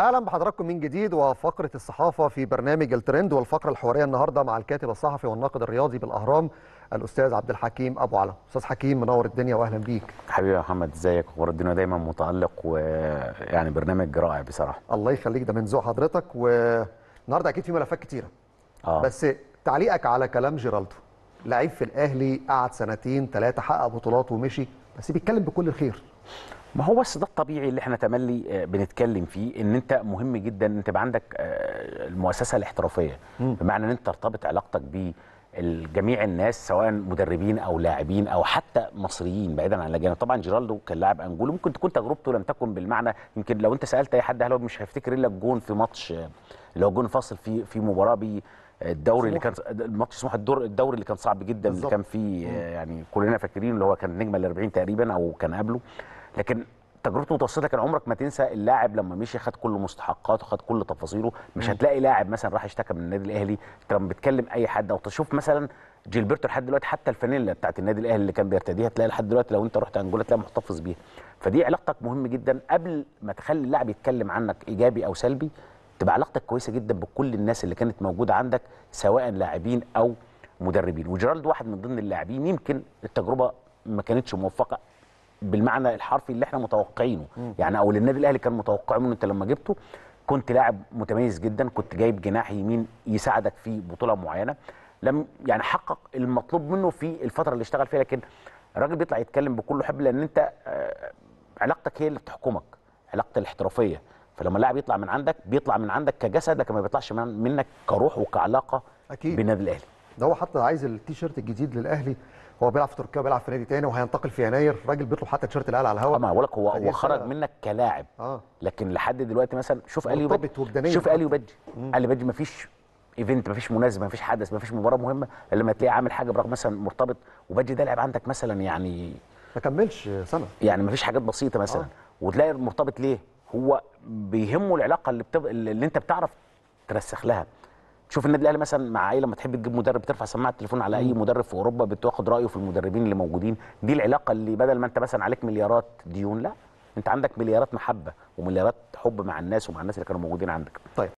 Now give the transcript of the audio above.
اهلا بحضراتكم من جديد وفقره الصحافه في برنامج الترند، والفقره الحواريه النهارده مع الكاتب الصحفي والناقد الرياضي بالاهرام الاستاذ عبد الحكيم أبوعلم. استاذ حكيم منور الدنيا واهلا بيك. حبيبي يا محمد، ازيك؟ اخبار الدنيا دايما متالق، ويعني برنامج رائع بصراحه. الله يخليك، ده من ذوق حضرتك. والنهارده اكيد في ملفات كتيره، بس تعليقك على كلام جيرالدو، لعيب في الاهلي قعد سنتين ثلاثه حقق بطولات ومشي، بس بيتكلم بكل الخير. ما هو بس ده الطبيعي اللي احنا تملي بنتكلم فيه، ان انت مهم جدا ان انت يبقى عندك المؤسسه الاحترافيه، بمعنى ان انت ترتبط علاقتك بجميع الناس سواء مدربين او لاعبين او حتى مصريين بعيدا عن الاجانب. طبعا جيرالدو كان لاعب انجول، ممكن تكون تجربته لم تكن بالمعنى، يمكن لو انت سالت اي حد اهلاوي مش هيفتكر الا الجون في ماتش، اللي هو جون فاصل في مباراه الدوري اللي كان الماتش سموح، الدوري اللي كان صعب جدا، اللي كان فيه يعني كلنا فاكرين اللي هو كان نجمه ال40 تقريبا او كان قبله. لكن تجربته متوسطه، كان عمرك ما تنسى اللاعب لما مشي خد كل مستحقاته وخد كل تفاصيله. مش هتلاقي لاعب مثلا راح اشتكى من النادي الاهلي كان بيتكلم اي حد، او تشوف مثلا جيلبرتو لحد دلوقتي حتى الفانيلا بتاعت النادي الاهلي اللي كان بيرتديها تلاقي لحد دلوقتي، لو انت رحت انجولا تلاقي محتفظ بيها. فدي علاقتك مهم جدا، قبل ما تخلي اللاعب يتكلم عنك ايجابي او سلبي تبقى علاقتك كويسه جدا بكل الناس اللي كانت موجوده عندك سواء لاعبين او مدربين. وجيرالدو واحد من ضمن اللاعبين، يمكن التجربه ما كانتش موفقه بالمعنى الحرفي اللي احنا متوقعينه، يعني او النادي الاهلي كان متوقعه منه. انت لما جبته كنت لاعب متميز جدا، كنت جايب جناح يمين يساعدك في بطوله معينه، لم يعني حقق المطلوب منه في الفتره اللي اشتغل فيها. لكن الراجل بيطلع يتكلم بكل حب، لان انت علاقتك هي اللي بتحكمك، علاقتك الاحترافيه. فلما اللاعب يطلع من عندك بيطلع من عندك كجسد، لكن ما بيطلعش منك كروح وكعلاقه بالنادي الاهلي. ده هو حتى عايز التيشيرت الجديد للاهلي، هو بيلعب في تركيا وبيلعب في نادي تاني وهينتقل في يناير، الراجل بيطلب حتى تيشيرت الاهلي على الهواء. بقول لك هو خرج منك كلاعب، لكن لحد دلوقتي مثلا شوف اليو بدجي، اليو بدجي ما فيش ايفنت، ما فيش مناسبه، ما فيش حدث، ما فيش مباراه مهمه الا لما تلاقيه عامل حاجه برغم مثلا مرتبط. وبدجي ده لعب عندك مثلا يعني ما كملش سنه، يعني ما فيش حاجات بسيطه مثلا، وتلاقي مرتبط ليه؟ هو بيهمه العلاقه اللي انت بتعرف ترسخ لها. تشوف النادي الاهلي مثلا مع ايه، لما تحب تجيب مدرب ترفع سماعه التليفون على اي مدرب في اوروبا بتاخد رايه في المدربين اللي موجودين. دي العلاقه اللي بدل ما انت مثلا عليك مليارات ديون، لا انت عندك مليارات محبه ومليارات حب مع الناس ومع الناس اللي كانوا موجودين عندك. طيب.